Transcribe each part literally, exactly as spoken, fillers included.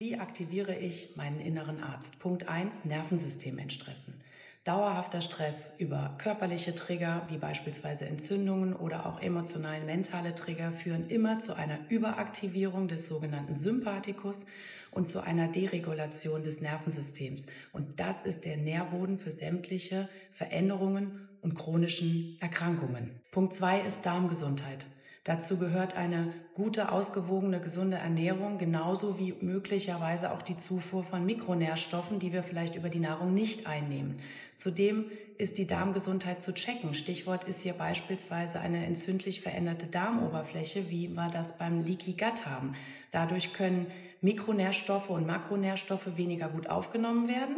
Wie aktiviere ich meinen inneren Arzt? Punkt eins, Nervensystem entstressen. Dauerhafter Stress über körperliche Trigger, wie beispielsweise Entzündungen oder auch emotional mentale Trigger, führen immer zu einer Überaktivierung des sogenannten Sympathikus und zu einer Deregulation des Nervensystems. Und das ist der Nährboden für sämtliche Veränderungen und chronischen Erkrankungen. Punkt zwei ist Darmgesundheit. Dazu gehört eine gute, ausgewogene, gesunde Ernährung, genauso wie möglicherweise auch die Zufuhr von Mikronährstoffen, die wir vielleicht über die Nahrung nicht einnehmen. Zudem ist die Darmgesundheit zu checken. Stichwort ist hier beispielsweise eine entzündlich veränderte Darmoberfläche, wie wir das beim Leaky Gut haben. Dadurch können Mikronährstoffe und Makronährstoffe weniger gut aufgenommen werden.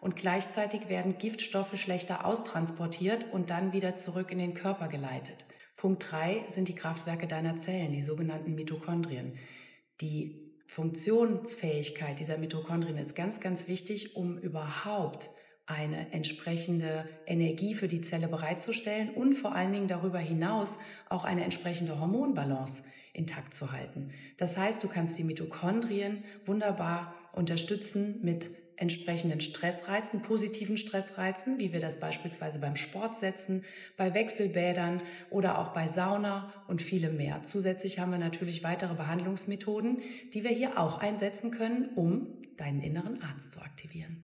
Und gleichzeitig werden Giftstoffe schlechter austransportiert und dann wieder zurück in den Körper geleitet. Punkt drei sind die Kraftwerke deiner Zellen, die sogenannten Mitochondrien. Die Funktionsfähigkeit dieser Mitochondrien ist ganz, ganz wichtig, um überhaupt eine entsprechende Energie für die Zelle bereitzustellen und vor allen Dingen darüber hinaus auch eine entsprechende Hormonbalance intakt zu halten. Das heißt, du kannst die Mitochondrien wunderbar unterstützen mit entsprechenden Stressreizen, positiven Stressreizen, wie wir das beispielsweise beim Sport setzen, bei Wechselbädern oder auch bei Sauna und viele mehr. Zusätzlich haben wir natürlich weitere Behandlungsmethoden, die wir hier auch einsetzen können, um deinen inneren Arzt zu aktivieren.